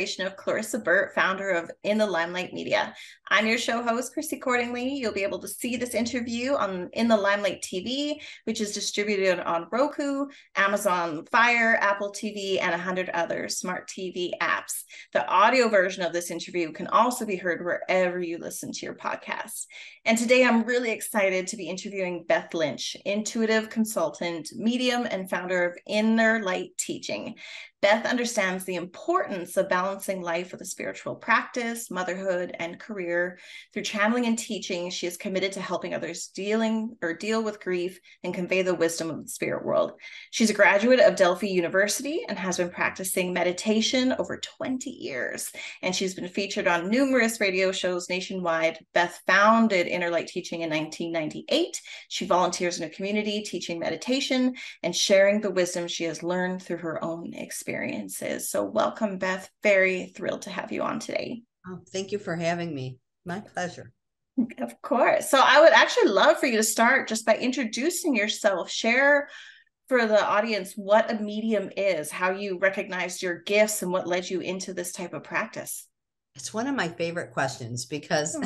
of Clarissa Burt, founder of In the Limelight Media. I'm your show host, Chrissy Cordingley. You'll be able to see this interview on In the Limelight TV, which is distributed on Roku, Amazon Fire, Apple TV, and 100 other smart TV apps. The audio version of this interview can also be heard wherever you listen to your podcast. And today I'm really excited to be interviewing Beth Lynch, intuitive consultant, medium, and founder of Inner Light Teaching. Beth understands the importance of balancing life with a spiritual practice, motherhood, and career. Through channeling and teaching, she is committed to helping others deal with grief and convey the wisdom of the spirit world. She's a graduate of Delphi University and has been practicing meditation over 20 years. And she's been featured on numerous radio shows nationwide. Beth founded Inner Light Teaching in 1998. She volunteers in a community teaching meditation and sharing the wisdom she has learned through her own experiences. So welcome, Beth. Very thrilled to have you on today. Oh, thank you for having me. My pleasure. Of course. So I would actually love for you to start just by introducing yourself. Share for the audience what a medium is, how you recognized your gifts, and what led you into this type of practice. It's one of my favorite questions because,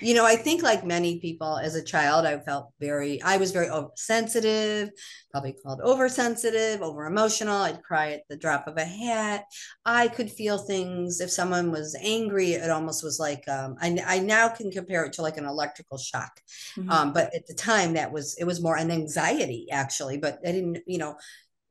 you know, I think like many people as a child, I was very sensitive, probably called oversensitive, over emotional. I'd cry at the drop of a hat. I could feel things. If someone was angry, it almost was like, I now can compare it to like an electrical shock. Mm-hmm. But at the time it was more an anxiety actually, but I didn't, you know,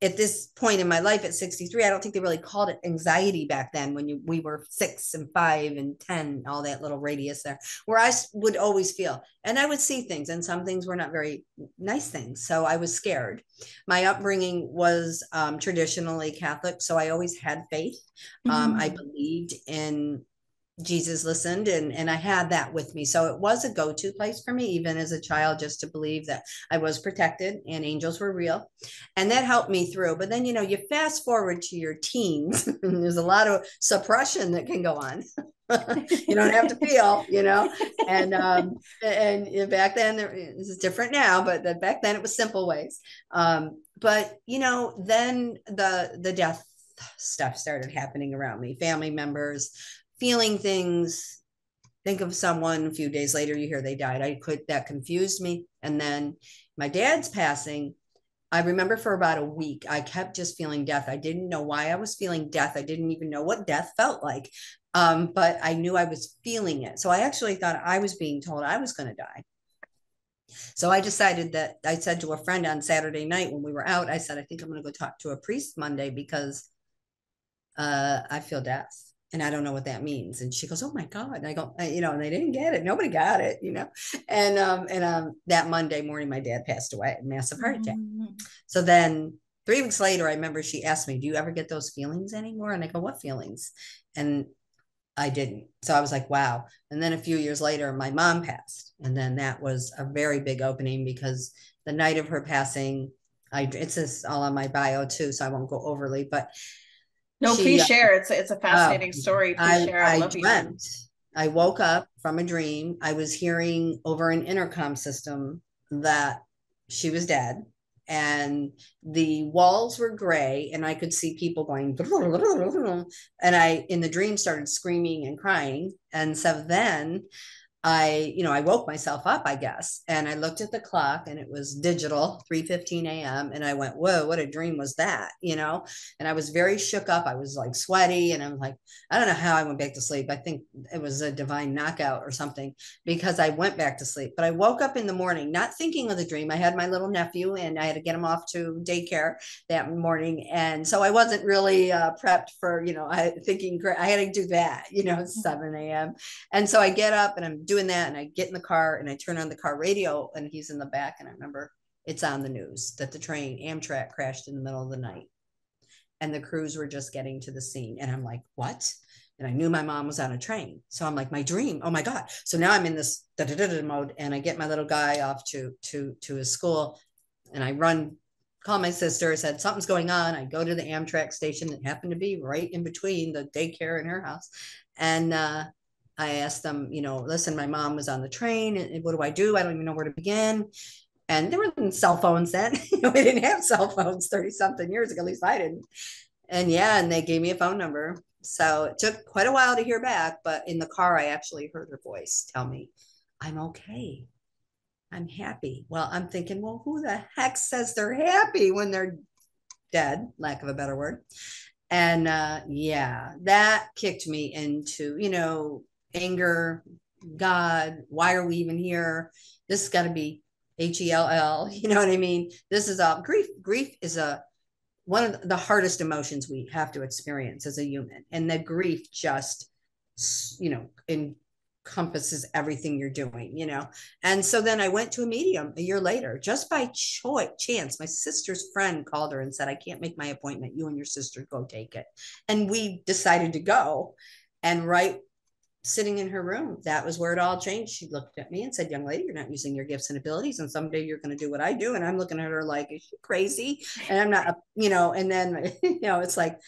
at this point in my life at 63, I don't think they really called it anxiety back then when we were 6 and 5 and 10, all that little radius there where I would always feel, and I would see things, and some things were not very nice things. So I was scared. My upbringing was traditionally Catholic. So I always had faith. Mm-hmm. I believed in Jesus, listened, and I had that with me. So it was a go-to place for me, even as a child, just to believe that I was protected and angels were real. And that helped me through. But then, you know, you fast forward to your teens, and there's a lot of suppression that can go on. You don't have to feel, you know, and back then, this is different now, but back then it was simple ways. But, you know, then the death stuff started happening around me, family members, feeling things, think of someone, a few days later, you hear they died. That confused me. And then my dad's passing, I remember for about a week, I kept just feeling death. I didn't know why I was feeling death. I didn't even know what death felt like, but I knew I was feeling it. So I actually thought I was being told I was going to die. So I decided that I said to a friend on Saturday night when we were out, I said, I think I'm going to go talk to a priest Monday because I feel death. And I don't know what that means. And she goes, oh my God. And I go, you know, and they didn't get it. Nobody got it, you know? And that Monday morning, my dad passed away, massive heart attack. Mm-hmm. So then 3 weeks later, I remember she asked me, do you ever get those feelings anymore? And I go, what feelings? And I didn't. So I was like, wow. And then a few years later, my mom passed. And then that was a very big opening because the night of her passing, it's all on my bio too, so I won't go overly, but no, please share. It's a fascinating story. Please share. I love you. I woke up from a dream. I was hearing over an intercom system that she was dead, and the walls were gray, and I could see people going. And I, in the dream, started screaming and crying. And so then I woke myself up, I guess. And I looked at the clock and it was digital 3:15 a.m. And I went, whoa, what a dream was that, you know? And I was very shook up. I was like sweaty. And I'm like, I don't know how I went back to sleep. I think it was a divine knockout or something because I went back to sleep, but I woke up in the morning, not thinking of the dream. I had my little nephew and I had to get him off to daycare that morning. And so I wasn't really prepped for, you know, I had to do that, you know, 7 a.m. And so I get up and I'm doing that, and I get in the car and I turn on the car radio, and he's in the back, and I remember it's on the news that the train Amtrak crashed in the middle of the night and the crews were just getting to the scene, and I'm like, what? And I knew my mom was on a train, so I'm like, my dream, oh my God. So now I'm in this da-da-da-da mode, and I get my little guy off to his school, and I run, call my sister, said something's going on. I go to the Amtrak station that happened to be right in between the daycare and her house, and I asked them, you know, listen, my mom was on the train, and what do? I don't even know where to begin. And there weren't cell phones then. You know, we didn't have cell phones 30 something years ago, at least I didn't. And yeah, and they gave me a phone number, So it took quite a while to hear back, but in the car, I actually heard her voice tell me, I'm okay. I'm happy. Well, I'm thinking, well, who the heck says they're happy when they're dead, lack of a better word. And yeah, that kicked me into, you know, anger, God, why are we even here? This has got to be H-E-L-L, you know what I mean? This is a grief. Grief is one of the hardest emotions we have to experience as a human. And the grief just, you know, encompasses everything you're doing, you know? And so then I went to a medium a year later, just by chance. My sister's friend called her and said, I can't make my appointment. You and your sister go take it. And we decided to go. And right sitting in her room, that was where it all changed. She looked at me and said, young lady, you're not using your gifts and abilities. And someday you're going to do what I do. And I'm looking at her like, is she crazy? And I'm not, you know, and then, you know, it's like,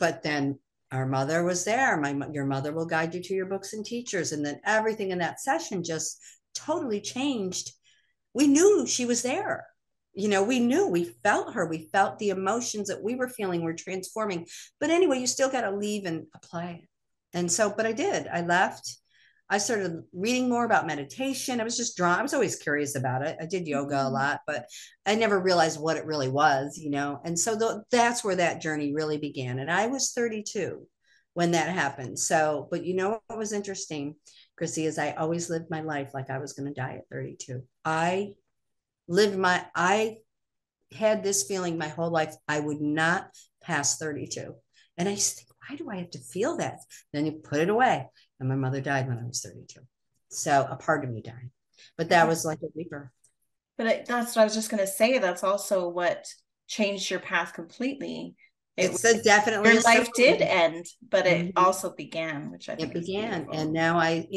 but then our mother was there. Your mother will guide you to your books and teachers. And then everything in that session just totally changed. We knew she was there. You know, we knew, we felt her, we felt the emotions that we were feeling were transforming. But anyway, you still got to leave and apply it. And so, but I did, I left, I started reading more about meditation. I was just drawn. I was always curious about it. I did yoga a lot, but I never realized what it really was, you know? And so that's where that journey really began. And I was 32 when that happened. So, but you know, what was interesting, Chrissy, is I always lived my life like I was going to die at 32. I had this feeling my whole life, I would not pass 32. And I just think, why do I have to feel that? Then you put it away. And my mother died when I was 32. So a part of me died, but that was like a leaper. But that's what I was just going to say. That's also what changed your path completely. Your life did end, but it also began, which I think it began. And now I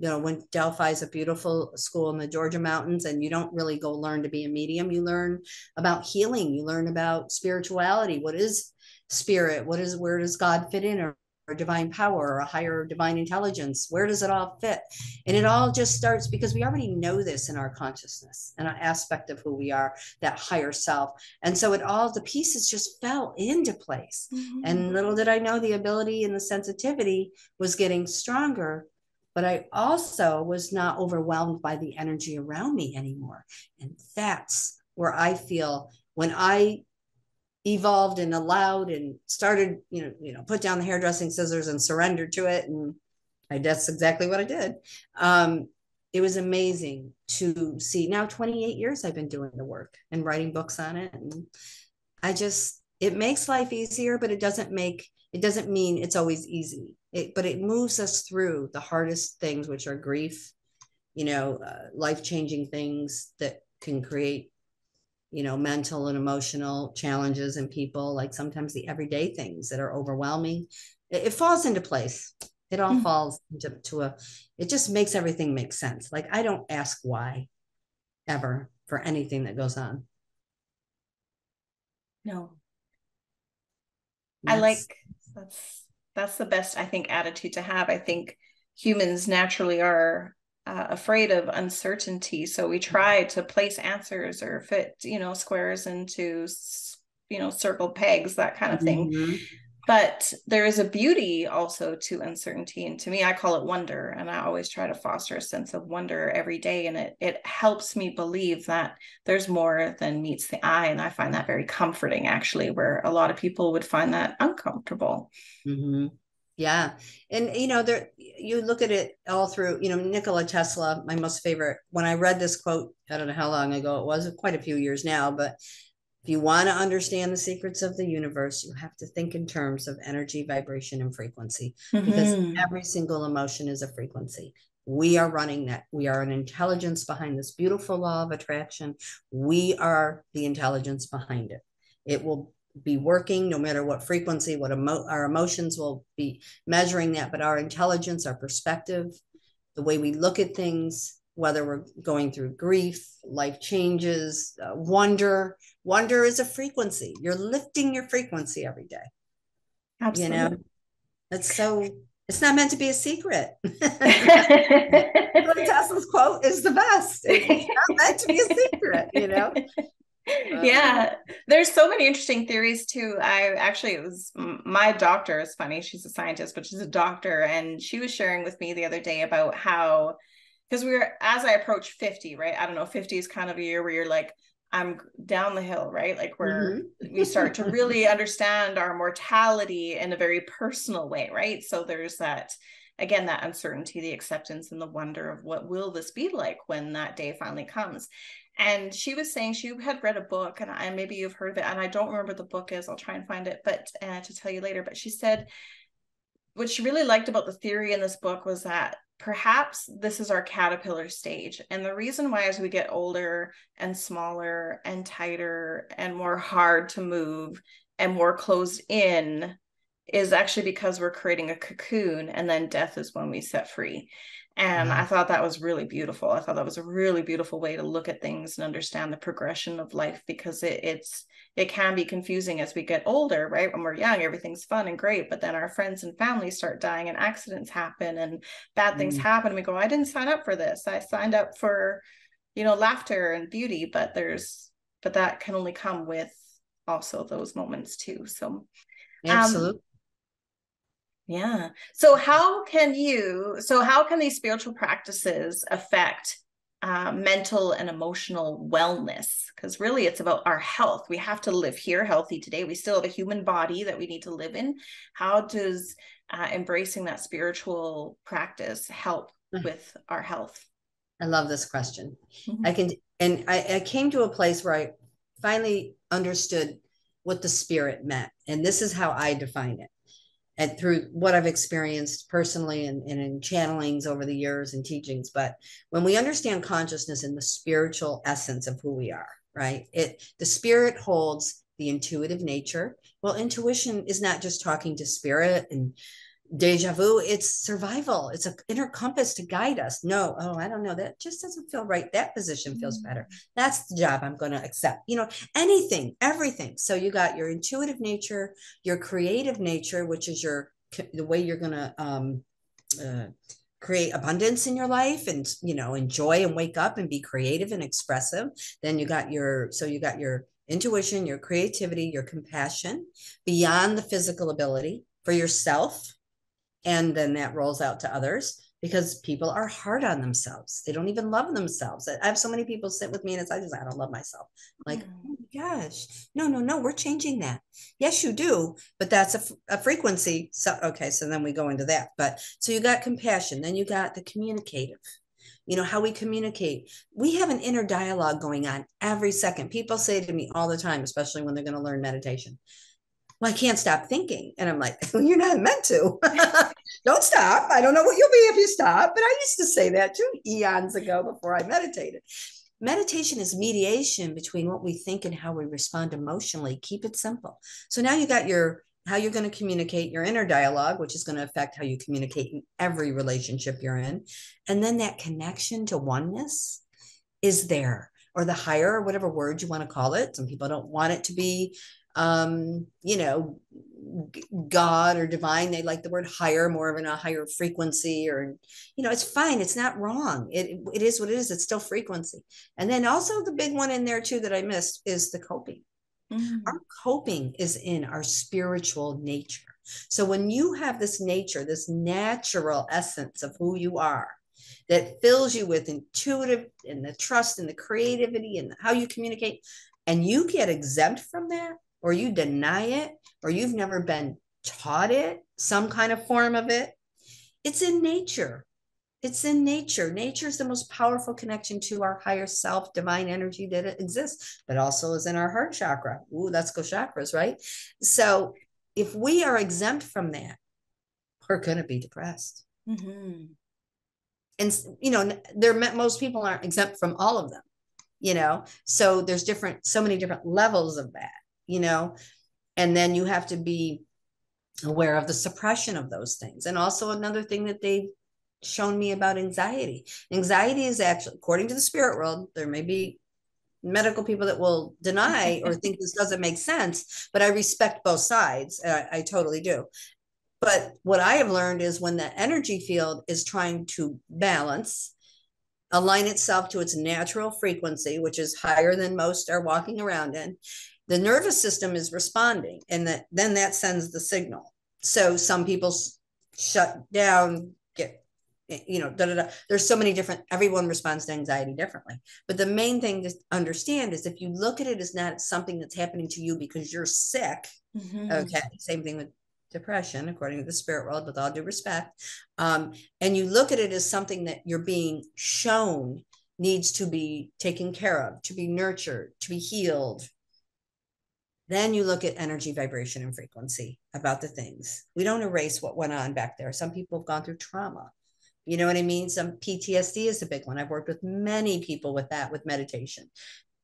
went to Delphi, is a beautiful school in the Georgia mountains, and you don't really go learn to be a medium. You learn about healing. You learn about spirituality. What is spirit? Where does God fit in, or divine power, or a higher divine intelligence? Where does it all fit? And it all just starts because we already know this in our consciousness and an aspect of who we are, that higher self. And so it all, the pieces just fell into place. And little did I know the ability and the sensitivity was getting stronger, but I also was not overwhelmed by the energy around me anymore. And that's where I feel when I evolved and allowed and started, you know, put down the hairdressing scissors and surrendered to it. And that's exactly what I did. It was amazing to see. Now 28 years I've been doing the work and writing books on it. And it makes life easier, but it doesn't mean it's always easy. But it moves us through the hardest things, which are grief, you know, life-changing things that can create, you know, mental and emotional challenges in people, like sometimes the everyday things that are overwhelming. It falls into place. It all falls into it just makes everything make sense. Like I don't ask why ever for anything that goes on. No. That's the best, I think, attitude to have. I think humans naturally are afraid of uncertainty, so we try to place answers or fit, you know, squares into, you know, circle pegs, that kind of thing. But there is a beauty also to uncertainty, and to me, I call it wonder. And I always try to foster a sense of wonder every day, and it helps me believe that there's more than meets the eye. And I find that very comforting, actually, where a lot of people would find that uncomfortable. Yeah. And, you know, you look at it all through, you know, Nikola Tesla, my most favorite. When I read this quote, I don't know how long ago it was, quite a few years now, but if you want to understand the secrets of the universe, you have to think in terms of energy, vibration, and frequency, because every single emotion is a frequency. We are running that. We are an intelligence behind this beautiful law of attraction. We are the intelligence behind it. It will be working no matter what frequency, what our emotions will be measuring that, but our intelligence, our perspective, the way we look at things, whether we're going through grief, life changes, wonder is a frequency. You're lifting your frequency every day. Absolutely. You know, it's not meant to be a secret. Tesla's quote is the best. It's not meant to be a secret, you know? Yeah, there's so many interesting theories too. It was my doctor, is funny, she's a scientist, but she's a doctor, and she was sharing with me the other day about how, because as I approach 50, right? I don't know, 50 is kind of a year where you're like, I'm down the hill, right? Like we start to really understand our mortality in a very personal way, right? So there's that, again, that uncertainty, the acceptance, and the wonder of what will this be like when that day finally comes. And she was saying she had read a book, and maybe you've heard of it, and I don't remember what the book is. I'll try and find it, but to tell you later. But she said what she really liked about the theory in this book was that perhaps this is our caterpillar stage. And the reason why as we get older and smaller and tighter and more hard to move and more closed in is actually because we're creating a cocoon, and then death is when we set free. And I thought that was really beautiful. I thought that was a really beautiful way to look at things and understand the progression of life, because it can be confusing as we get older, right? When we're young, everything's fun and great, but then our friends and family start dying, and accidents happen, and bad things happen. We go, I didn't sign up for this. I signed up for, laughter and beauty, but that can only come with also those moments too. So absolutely. Yeah. So how can these spiritual practices affect mental and emotional wellness? Because really it's about our health. We have to live here healthy today. We still have a human body that we need to live in. How does embracing that spiritual practice help with our health? I love this question. I came to a place where I finally understood what the spirit meant. And this is how I define it. And through what I've experienced personally and in channelings over the years and teachings. But when we understand consciousness and the spiritual essence of who we are, right? The spirit holds the intuitive nature. Well, intuition is not just talking to spirit and deja vu, it's survival. It's an inner compass to guide us. No, I don't know. That just doesn't feel right. That position feels better. That's the job I'm going to accept. Anything, everything. So you got your intuitive nature, your creative nature, which is the way you're going to create abundance in your life and, enjoy and wake up and be creative and expressive. Then you got your intuition, your creativity, your compassion beyond the physical ability for yourself. And then that rolls out to others, because people are hard on themselves. They don't even love themselves. I have so many people sit with me and I don't love myself. Like, oh my gosh, no, we're changing that. Yes, you do. But that's a frequency. So, okay. So then we go into that, so you got compassion, then you got the communicative, how we communicate. We have an inner dialogue going on every second. People say to me all the time, especially when they're going to learn meditation, well, I can't stop thinking. And I'm like, well, you're not meant to. Don't stop. I don't know what you'll be if you stop. But I used to say that too eons ago before I meditated. Meditation is mediation between what we think and how we respond emotionally. Keep it simple. So now you got how you're going to communicate, your inner dialogue, which is going to affect how you communicate in every relationship you're in. And then that connection to oneness is there, or the higher, or whatever word you want to call it. Some people don't want it to be God or divine. They like the word higher, more of a higher frequency, or, it's fine. It's not wrong. It is what it is. It's still frequency. And then also the big one in there too, that I missed, is the coping. Our coping is in our spiritual nature. So when you have this nature, this natural essence of who you are, that fills you with intuitive and the trust and the creativity and how you communicate, and you get exempt from that, or you deny it, or you've never been taught it, some kind of form of it. It's in nature. It's in nature. Nature is the most powerful connection to our higher self, divine energy that exists, but also is in our heart chakra. Ooh, let's go chakras, right? So if we are exempt from that, we're going to be depressed. And, most people aren't exempt from all of them, so there's so many different levels of that. And then you have to be aware of the suppression of those things. And also another thing that they've shown me about anxiety. Anxiety is actually, according to the spirit world, there may be medical people that will deny or think this doesn't make sense, but I respect both sides. I totally do. But what I have learned is when the energy field is trying to balance, align itself to its natural frequency, which is higher than most are walking around in, the nervous system is responding, and then that sends the signal. So some people shut down, get, you know, There's so many different, everyone responds to anxiety differently. But the main thing to understand is if you look at it as not something that's happening to you because you're sick, mm-hmm. Okay, same thing with depression, according to the spirit world, with all due respect, and you look at it as something that you're being shown needs to be taken care of, to be nurtured, to be healed, then you look at energy, vibration, and frequency about the things. We don't erase what went on back there. Some people have gone through trauma. You know what I mean? Some PTSD is a big one. I've worked with many people with that, with meditation.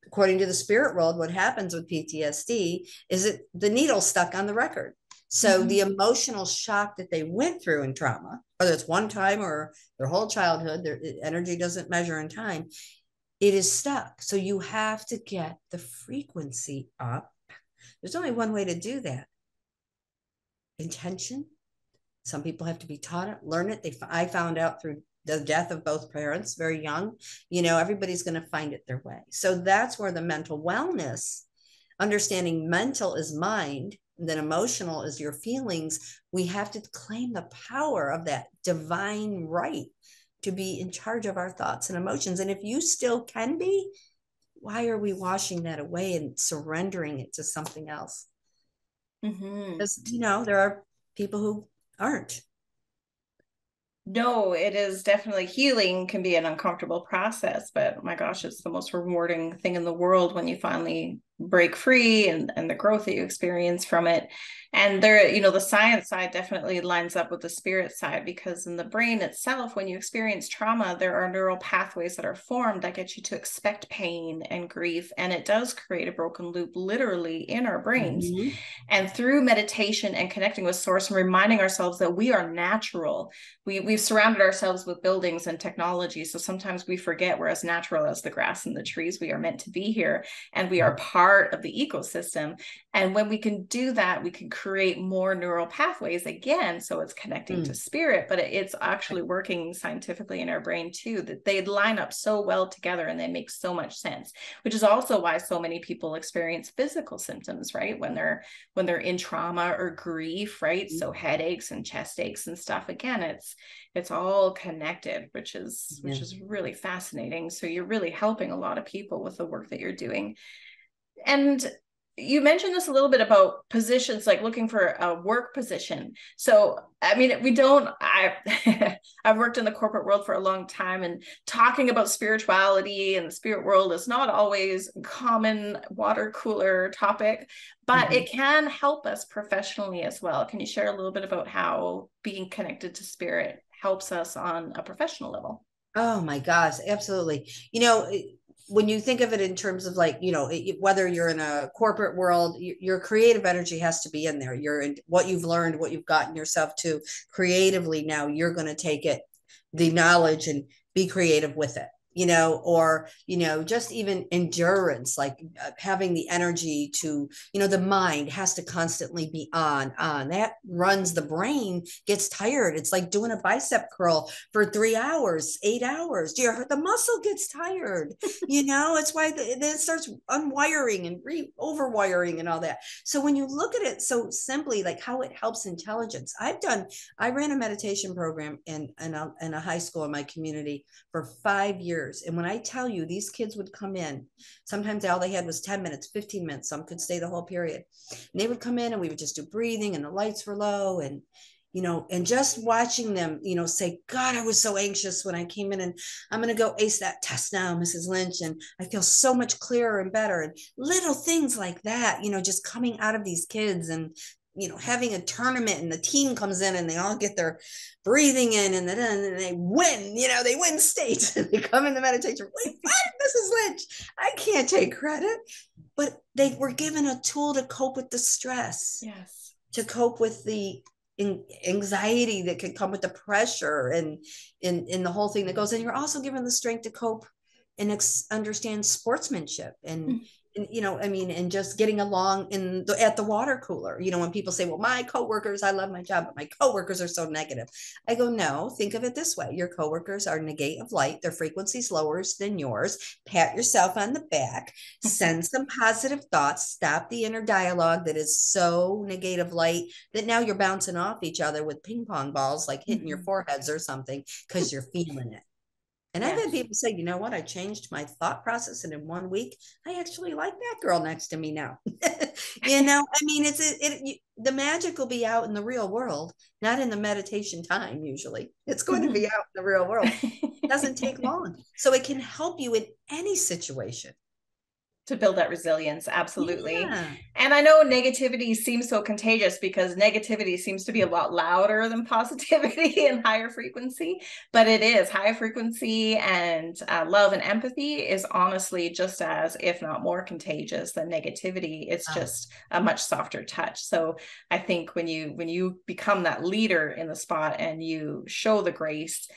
According to the spirit world, what happens with PTSD is it the needle stuck on the record. So mm-hmm. the emotional shock that they went through in trauma, whether it's one time or their whole childhood, their energy doesn't measure in time, it is stuck. So you have to get the frequency up. There's only one way to do that. Intention. Some people have to be taught it, learn it. I found out through the death of both parents, very young, you know, everybody's going to find it their way. So that's where the mental wellness, understanding mental is mind, and then emotional is your feelings. We have to claim the power of that divine right to be in charge of our thoughts and emotions. And if you still can be, why are we washing that away and surrendering it to something else? Mm-hmm. Because, you know, there are people who aren't. No, it is definitely, healing can be an uncomfortable process, but my gosh, it's the most rewarding thing in the world when you finally break free and the growth that you experience from it. And there, you know, the science side definitely lines up with the spirit side, because in the brain itself, when you experience trauma, there are neural pathways that are formed that get you to expect pain and grief. And it does create a broken loop literally in our brains. Mm-hmm. And through meditation and connecting with source and reminding ourselves that we are natural, we've surrounded ourselves with buildings and technology. So sometimes we forget we're as natural as the grass and the trees. We are meant to be here, and we are part of the ecosystem. And when we can do that, we can create more neural pathways again. So it's connecting to spirit, but it's actually working scientifically in our brain too, that they line up so well together and they make so much sense, which is also why so many people experience physical symptoms, right? When they're in trauma or grief, right? So headaches and chest aches and stuff. Again, it's all connected, which is really fascinating. So you're really helping a lot of people with the work that you're doing. And you mentioned this a little bit about positions, like looking for a work position. So, I mean, I've worked in the corporate world for a long time, and talking about spirituality and the spirit world is not always a common water cooler topic, but it can help us professionally as well. Can you share a little bit about how being connected to spirit helps us on a professional level? Oh my gosh, absolutely. You know, when you think of it in terms of, like, you know, whether you're in a corporate world, your creative energy has to be in there. You're in what you've learned, what you've gotten yourself to creatively. Now you're going to take it, the knowledge, and be creative with it, you know, or, you know, just even endurance, like having the energy to, you know, the mind has to constantly be on that runs. The brain gets tired. It's like doing a bicep curl for 3 hours, 8 hours. The muscle gets tired, you know, it's why then it starts unwiring and overwiring and all that. So when you look at it so simply, like how it helps intelligence, I ran a meditation program in a high school in my community for 5 years. And when I tell you, these kids would come in, sometimes all they had was 10 minutes, 15 minutes, some could stay the whole period. And they would come in and we would just do breathing, and the lights were low, and, you know, and just watching them, you know, say, God, I was so anxious when I came in, and I'm going to go ace that test now, Mrs. Lynch. And I feel so much clearer and better, and little things like that, you know, just coming out of these kids, and, you know, having a tournament and the team comes in and they all get their breathing in, and then they win, you know, they win states, and they come in the meditation. Wait, what? Mrs. Lynch, I can't take credit, but they were given a tool to cope with the stress, yes, to cope with the anxiety that could come with the pressure and in the whole thing that goes in. You're also given the strength to cope and understand sportsmanship and you know, I mean, and just getting along in the, at the water cooler. You know, when people say, well, my coworkers, I love my job, but my coworkers are so negative. I go, no, think of it this way. Your coworkers are negate of light. Their frequency's lower than yours. Pat yourself on the back, send some positive thoughts, stop the inner dialogue that is so negate of light that now you're bouncing off each other with ping pong balls, like hitting your foreheads or something, because you're feeling it. And I've had people say, you know what, I changed my thought process, and in 1 week, I actually like that girl next to me now. You know, I mean, the magic will be out in the real world, not in the meditation time. Usually it's going to be out in the real world. It doesn't take long. So it can help you in any situation. To build that resilience. Absolutely. Yeah. And I know negativity seems so contagious because negativity seems to be a lot louder than positivity and higher frequency, but it is higher frequency, and love and empathy is honestly just as, if not more, contagious than negativity. It's just a much softer touch. So I think when you become that leader in the spot and you show the grace,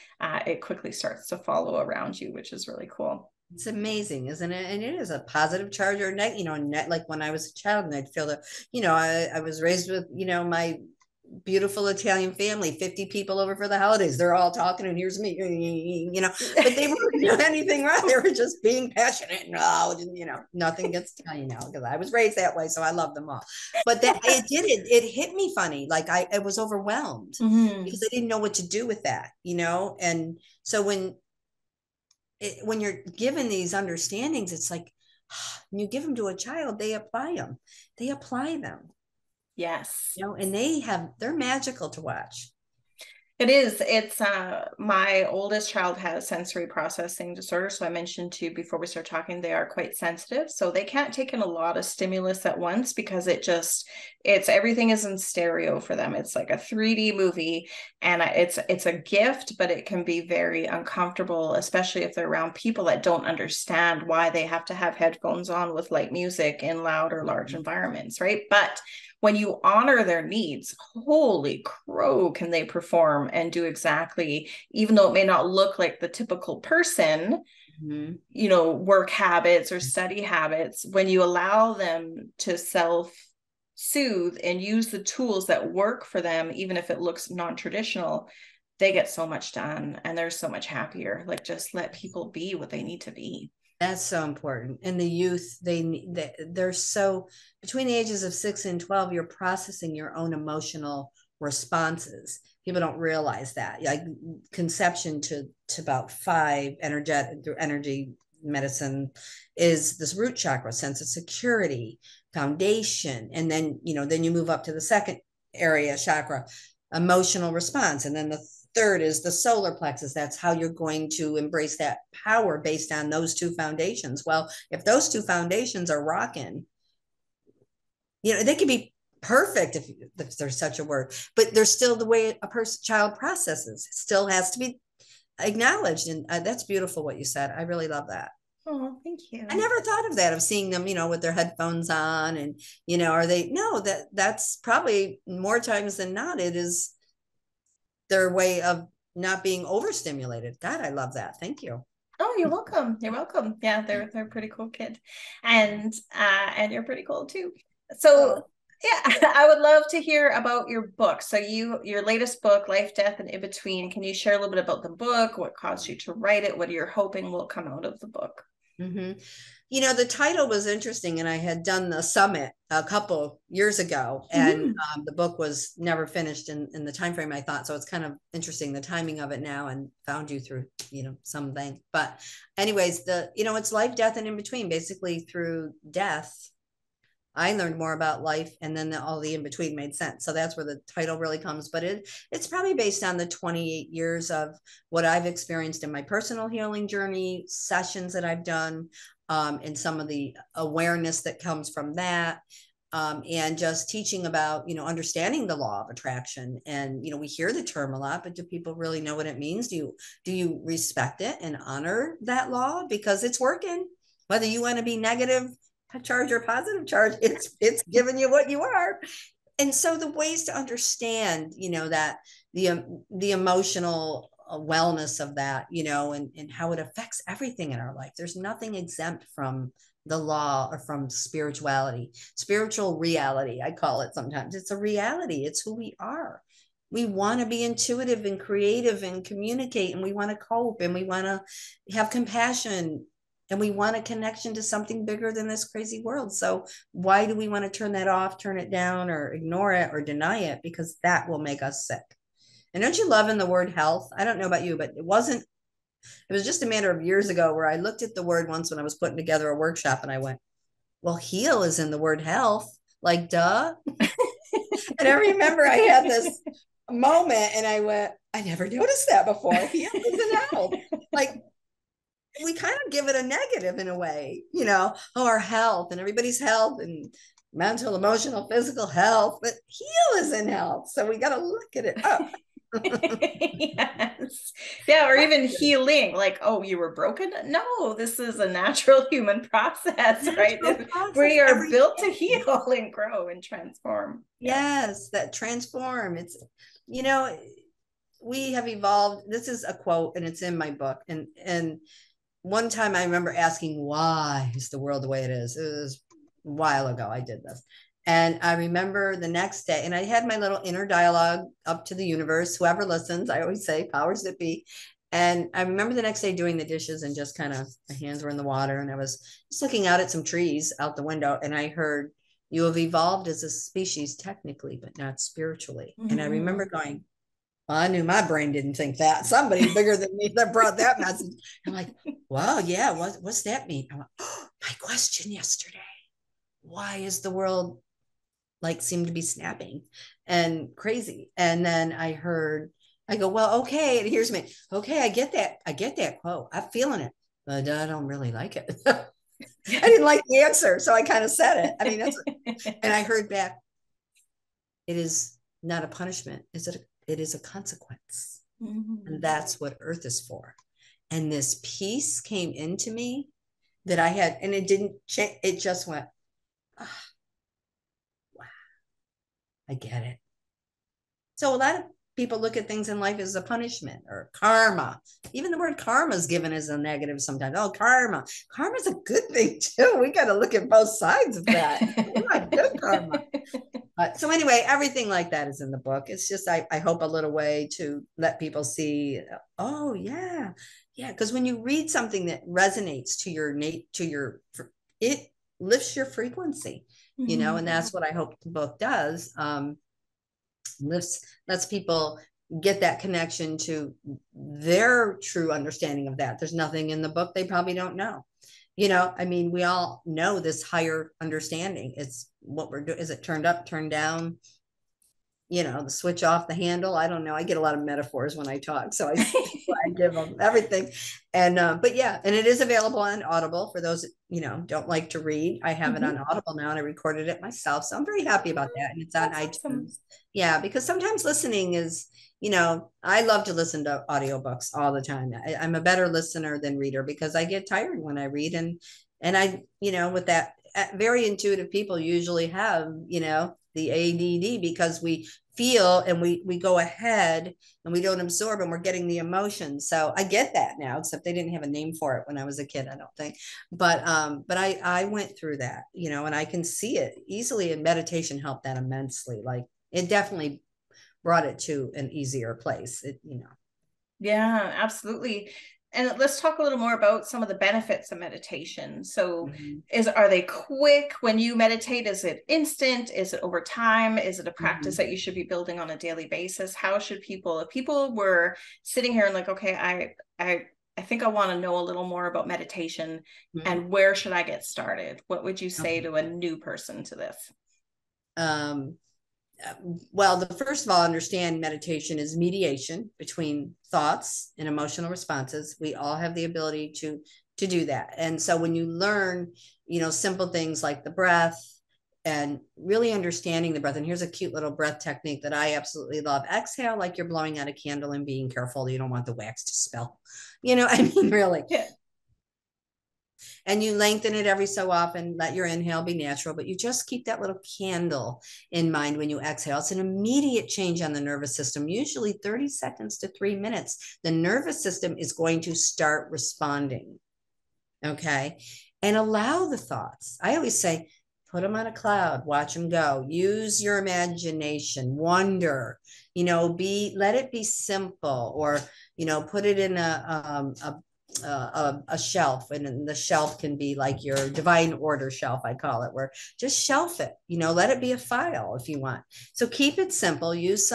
it quickly starts to follow around you, which is really cool. It's amazing, isn't it? And it is a positive charge or net, you know, net, like when I was a child and I'd feel that, you know, I was raised with, you know, my beautiful Italian family, 50 people over for the holidays. They're all talking and here's me, you know, but they weren't doing anything wrong. They were just being passionate and all, you know, nothing gets Italian now because I was raised that way. So I love them all, but that it hit me funny. Like I was overwhelmed because I didn't know what to do with that, you know? And so when you're given these understandings, it's like you give them to a child, they apply them. Yes. You know, and they're magical to watch. It is. It's my oldest child has sensory processing disorder. So I mentioned to you before we start talking, they are quite sensitive. So they can't take in a lot of stimulus at once because it's everything is in stereo for them. It's like a 3D movie, and it's a gift, but it can be very uncomfortable, especially if they're around people that don't understand why they have to have headphones on with light music in loud or large environments, right? But when you honor their needs, holy crow, can they perform and do exactly, even though it may not look like the typical person, you know, work habits or study habits, when you allow them to self-soothe and use the tools that work for them, even if it looks non-traditional, they get so much done and they're so much happier. Like, just let people be what they need to be. That's so important. And the youth, they're so, between the ages of 6 and 12, you're processing your own emotional responses. People don't realize that. Like conception to about 5, energy medicine is this root chakra, sense of security, foundation. And then, you know, then you move up to the second area chakra, emotional response. And then the third is the solar plexus. That's how you're going to embrace that power based on those two foundations. Well, if those two foundations are rocking, you know, they could be perfect if there's such a word, but there's still the way a child processes. It still has to be acknowledged. And that's beautiful what you said. I really love that. Oh, thank you. I never thought of that, of seeing them, you know, with their headphones on and, you know, that's probably more times than not. It is their way of not being overstimulated. God, I love that. Thank you. Oh, you're welcome. You're welcome. Yeah, they're a pretty cool kid, and you're pretty cool too. So yeah, I would love to hear about your book. So your latest book, Life, Death, and In Between. Can you share a little bit about the book? What caused you to write it? What you're hoping will come out of the book? You know, the title was interesting, and I had done the summit a couple years ago, and the book was never finished in the time frame I thought. So it's kind of interesting the timing of it now, and found you through, you know, something. But anyways, it's life, death, and in between. Basically, through death, I learned more about life, and then all the in between made sense. So that's where the title really comes. But it's probably based on the 28 years of what I've experienced in my personal healing journey, sessions that I've done, and some of the awareness that comes from that, and just teaching about, you know, understanding the law of attraction. And, you know, we hear the term a lot, but do people really know what it means? Do you respect it and honor that law? Because it's working, whether you want to be negative charge or positive charge, it's giving you what you are. And so the ways to understand, you know, that the emotional wellness of that, you know, and how it affects everything in our life. There's nothing exempt from the law or from spirituality, spiritual reality, I call it sometimes. It's a reality. It's who we are. We want to be intuitive and creative and communicate, and we want to cope, and we want to have compassion, and we want a connection to something bigger than this crazy world. So why do we want to turn that off, turn it down, or ignore it or deny it? Because that will make us sick. And don't you love in the word health? I don't know about you, but it was just a matter of years ago where I looked at the word once when I was putting together a workshop, and I went, well, heal is in the word health, like, duh. And I remember I had this moment and I went, I never noticed that before. Heal is in health. Like, we kind of give it a negative in a way, you know, oh, our health and everybody's health and mental, emotional, physical health, but heal is in health. So we got to look at it up. Yes. Yeah. Or even healing, like, oh, you were broken. No, this is a natural human process, right? We are built to heal and grow and transform. Yes. That transform. It's, you know, we have evolved. This is a quote and it's in my book. And one time I remember asking, why is the world the way it is? It was a while ago I did this. And I remember the next day, and I had my little inner dialogue up to the universe, whoever listens, I always say powers that be. And I remember the next day doing the dishes and just kind of my hands were in the water. And I was just looking out at some trees out the window. And I heard, you have evolved as a species technically, but not spiritually. Mm-hmm. And I remember going, well, I knew my brain didn't think that. Somebody bigger than me that brought that message. I'm like, wow, yeah, what's that mean? I went, oh, my question yesterday, why is the world like seemed to be snapping and crazy? And then I heard, I go, well, okay, and here's me. Okay, I get that quote. I'm feeling it, but I don't really like it. I didn't like the answer, so I kind of said it. I mean, and I heard back, it is not a punishment. It is a consequence. Mm-hmm. And that's what Earth is for. And this peace came into me that I had, and it didn't change. It just went, ah, wow, I get it. So a lot of people look at things in life as a punishment or karma. Even the word karma is given as a negative sometimes. Oh, karma. Karma is a good thing too. We got to look at both sides of that. It's not good karma. So anyway, everything like that is in the book. It's just, I hope a little way to let people see, oh yeah. Yeah. Cause when you read something that resonates to it lifts your frequency, mm-hmm. you know, and that's what I hope the book does. Lets people get that connection to their true understanding of that. There's nothing in the book they probably don't know. You know, I mean, we all know this higher understanding. It's what we're doing. Is it turned up, turned down? You know, the switch off the handle. I don't know. I get a lot of metaphors when I talk, so I give them everything. And, but yeah, and it is available on Audible for those that, you know, don't like to read. I have mm-hmm. it on Audible now, and I recorded it myself. So I'm very happy about that. And it's on iTunes. Awesome. Yeah. Because sometimes listening is, you know, I love to listen to audiobooks all the time. I'm a better listener than reader because I get tired when I read, and I, you know, with that, very intuitive people usually have, you know, the ADD because we feel and we go ahead and we don't absorb and we're getting the emotion. So I get that now, except they didn't have a name for it when I was a kid, I don't think. But I went through that, you know, and I can see it easily, and meditation helped that immensely. Like, it definitely brought it to an easier place, it, you know. Yeah, absolutely. And let's talk a little more about some of the benefits of meditation. So mm-hmm. Are they quick when you meditate? Is it instant? Is it over time? Is it a practice mm-hmm. that you should be building on a daily basis? How should people, if people were sitting here and like, okay, I think I want to know a little more about meditation mm-hmm. and where should I get started? What would you say to a new person to this? Well, the first of all, understand meditation is mediation between thoughts and emotional responses. We all have the ability to do that. And so when you learn, you know, simple things like the breath and really understanding the breath, and here's a cute little breath technique that I absolutely love. Exhale like you're blowing out a candle and being careful that you don't want the wax to spill. You know, I mean, really. Yeah. And you lengthen it every so often, let your inhale be natural, but you just keep that little candle in mind when you exhale. It's an immediate change on the nervous system, usually 30 seconds to 3 minutes. The nervous system is going to start responding. Okay. and allow the thoughts. I always say, put them on a cloud, watch them go, use your imagination, wonder, you know, let it be simple, or, you know, put it in a shelf, and the shelf can be like your divine order shelf, I call it, where just shelf it, you know, let it be a file if you want. So keep it simple, use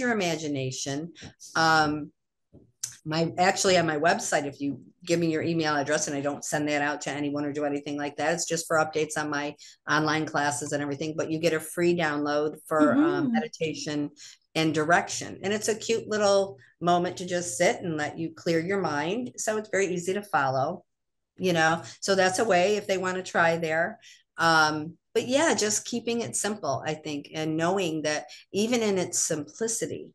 your imagination. Actually on my website, if you give me your email address, and I don't send that out to anyone or do anything like that, it's just for updates on my online classes and everything, but you get a free download for meditation and direction. And it's a cute little moment to just sit and let you clear your mind. So it's very easy to follow, you know, so that's a way if they want to try there. But yeah, just keeping it simple, I think, and knowing that even in its simplicity,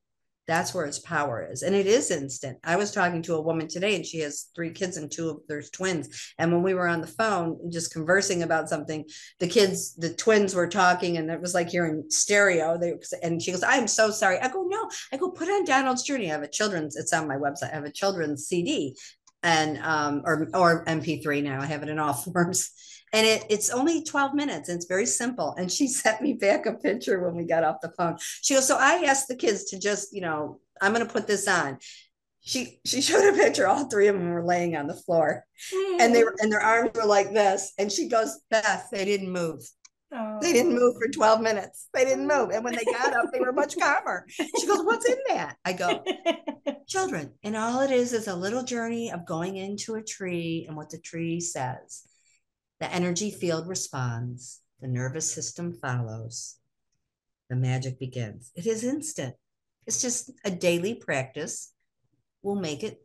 that's where its power is. And it is instant. I was talking to a woman today, and she has 3 kids, and 2 of their twins. And when we were on the phone, just conversing about something, the twins were talking, and it was like hearing stereo. And she goes, I'm so sorry. I go, no. I go, put on Donald's Journey. I have a children's, it's on my website. I have a children's CD and, or MP3 now. I have it in all forms. And it's only 12 minutes, and it's very simple. And she sent me back a picture when we got off the phone. She goes, so I asked the kids to just, you know, I'm going to put this on. She showed a picture. All 3 of them were laying on the floor, and their arms were like this. And she goes, Beth, they didn't move. Oh. They didn't move for 12 minutes. They didn't move. And when they got up, they were much calmer. She goes, what's in that? I go, children. And all it is a little journey of going into a tree and what the tree says. The energy field responds. The nervous system follows. The magic begins. It is instant. It's just a daily practice will make it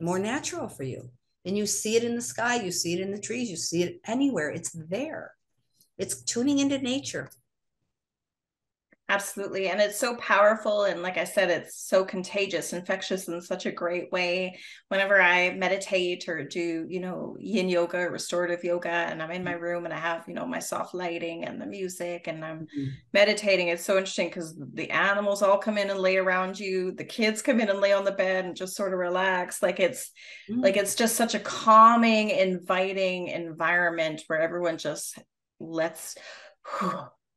more natural for you. And you see it in the sky. You see it in the trees. You see it anywhere. It's there. It's tuning into nature. Absolutely. And it's so powerful. And like I said, it's so contagious, infectious in such a great way. Whenever I meditate or do, you know, yin yoga, restorative yoga, and I'm in my room and I have, you know, my soft lighting and the music, and I'm meditating. It's so interesting because the animals all come in and lay around you. The kids come in and lay on the bed and just sort of relax. Like it's just such a calming, inviting environment where everyone just lets,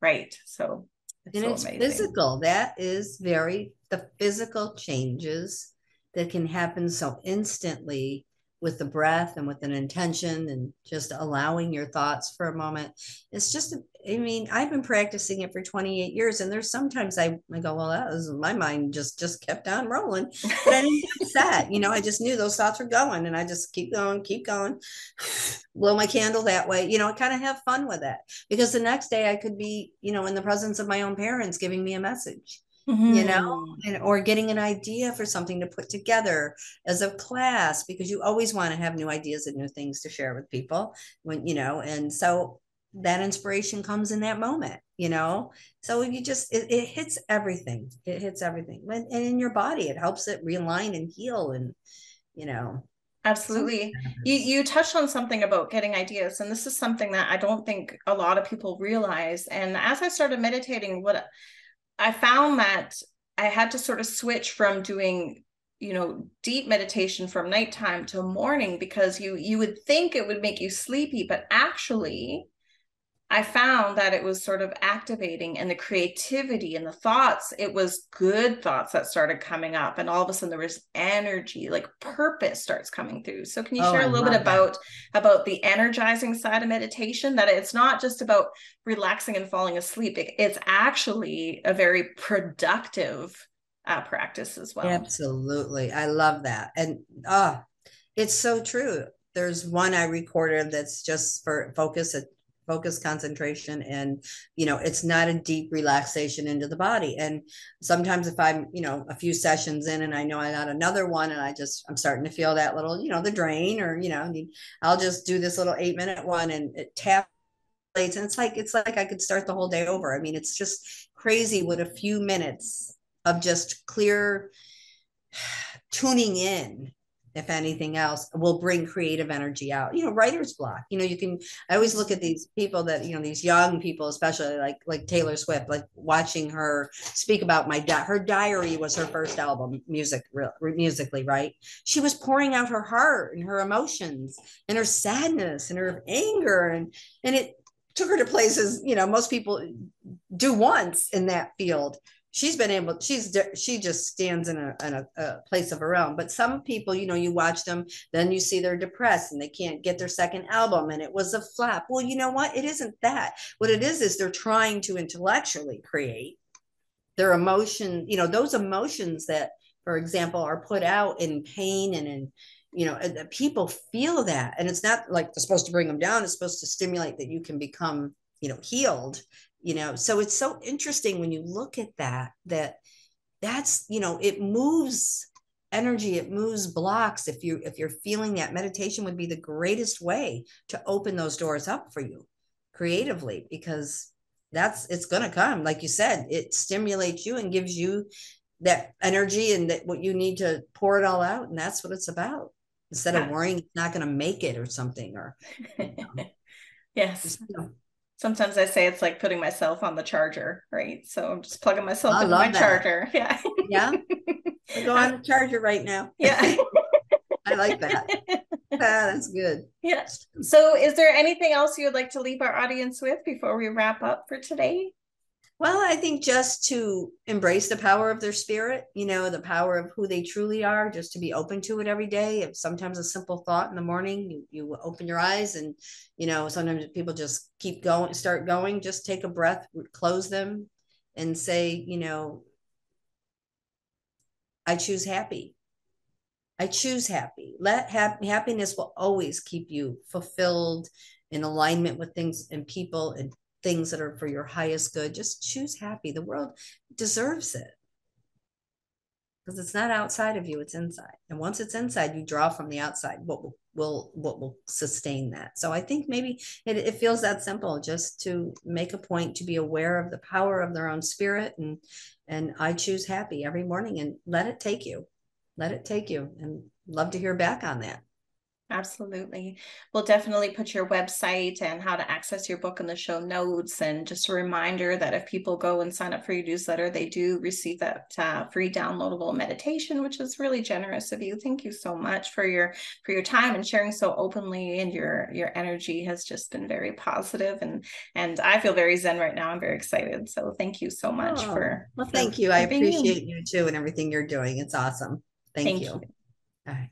right. So it's physical. That is the physical changes that can happen so instantly with the breath and with an intention and just allowing your thoughts for a moment. It's just, I mean, I've been practicing it for 28 years, and there's sometimes I go, well, that was, my mind just kept on rolling, but I didn't get upset. You know, I just knew those thoughts were going, and I just keep going, blow my candle that way, you know, kind of have fun with it, because the next day I could be, you know, in the presence of my own parents giving me a message. You know, or getting an idea for something to put together as a class, because you always want to have new ideas and new things to share with people when, you know, and so that inspiration comes in that moment, you know, so you just, it hits everything. It hits everything. And in your body, it helps it realign and heal and, you know. Absolutely. You touched on something about getting ideas, and this is something that I don't think a lot of people realize. And as I started meditating, what I found that I had to sort of switch from doing, you know, deep meditation from nighttime to morning, because you would think it would make you sleepy, but actually I found that it was sort of activating, and the creativity and the thoughts, it was good thoughts that started coming up, and all of a sudden there was energy, like purpose starts coming through. So can you share a little bit about the energizing side of meditation, that it's not just about relaxing and falling asleep. It's actually a very productive practice as well. Absolutely. I love that. And it's so true. There's one I recorded that's just for focus, concentration, and, you know, it's not a deep relaxation into the body. And sometimes if I'm, you know, a few sessions in and I know I got another one, and I'm starting to feel that little, you know, the drain, or, you know, I'll just do this little 8-minute one, and it taps, and it's like I could start the whole day over. I mean, it's just crazy what a few minutes of just clear tuning in if anything else, will bring creative energy out. You know, writer's block. You know, you can, I always look at these people that, you know, these young people, especially like Taylor Swift, like watching her speak about her diary was her first album musically, right? She was pouring out her heart and her emotions and her sadness and her anger. And it took her to places, you know, most people do once in that field. She's been able, she just stands in a place of her own. But some people, you know, you watch them, then you see they're depressed and they can't get their second album and it was a flop. Well, you know what? It isn't that. What it is they're trying to intellectually create their emotion, you know, those emotions that, for example, are put out in pain and in, you know, people feel that. And it's not like it's supposed to bring them down. It's supposed to stimulate that you can become, you know, healed. You know, so it's so interesting when you look at that's, you know, it moves energy, it moves blocks. If you're feeling that, meditation would be the greatest way to open those doors up for you creatively, because it's going to come. Like you said, it stimulates you and gives you that energy and that what you need to pour it all out. And that's what it's about. Instead of worrying, it's not going to make it or something, or, you know. Yes. You know. Sometimes I say it's like putting myself on the charger, right? So I'm just plugging myself in my charger. Yeah. Yeah. I go on the charger right now. Yeah. I like that. That's good. Yeah. So is there anything else you would like to leave our audience with before we wrap up for today? Well, I think just to embrace the power of their spirit, you know, the power of who they truly are, just to be open to it every day. If sometimes a simple thought in the morning, you open your eyes and, you know, sometimes people just keep going, start going, just take a breath, close them and say, you know, I choose happy. I choose happy. Happiness will always keep you fulfilled, in alignment with things and people and things that are for your highest good. Just choose happy. The world deserves it, because it's not outside of you, it's inside. And once it's inside, you draw from the outside what will sustain that. So I think maybe it feels that simple, just to make a point to be aware of the power of their own spirit, and I choose happy every morning, and let it take you. And love to hear back on that. Absolutely. We'll definitely put your website and how to access your book in the show notes. And just a reminder that if people go and sign up for your newsletter, they do receive that free downloadable meditation, which is really generous of you. Thank you so much for your time and sharing so openly. And your energy has just been very positive. And I feel very zen right now. I'm very excited. So thank you so much for thank you. I appreciate you too and everything you're doing. It's awesome. Thank you. All right.